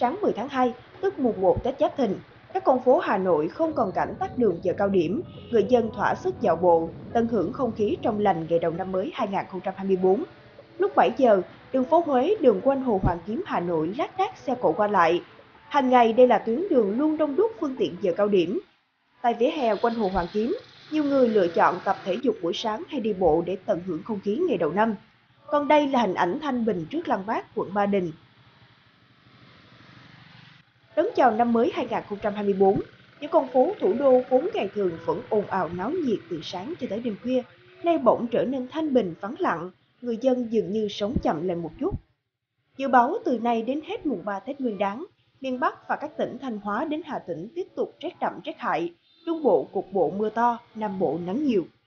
Sáng 10 tháng 2, tức mùng 1 Tết Giáp Thìn, các con phố Hà Nội không còn cảnh tắc đường giờ cao điểm, người dân thỏa sức dạo bộ, tận hưởng không khí trong lành ngày đầu năm mới 2024. Lúc 7 giờ, đường phố Huế, đường quanh Hồ Hoàn Kiếm Hà Nội lác đác xe cộ qua lại. Hàng ngày đây là tuyến đường luôn đông đúc phương tiện giờ cao điểm. Tại vỉa hè quanh Hồ Hoàn Kiếm, nhiều người lựa chọn tập thể dục buổi sáng hay đi bộ để tận hưởng không khí ngày đầu năm. Còn đây là hình ảnh Thanh Bình trước Lăng Bác, quận Ba Đình. Đón chào năm mới 2024, những con phố thủ đô vốn ngày thường vẫn ồn ào náo nhiệt từ sáng cho tới đêm khuya, nay bỗng trở nên thanh bình vắng lặng, người dân dường như sống chậm lại một chút. Dự báo từ nay đến hết mùng 3 Tết Nguyên đán, miền Bắc và các tỉnh Thanh Hóa đến Hà Tĩnh tiếp tục rét đậm rét hại, Trung Bộ cục bộ mưa to, Nam Bộ nắng nhiều.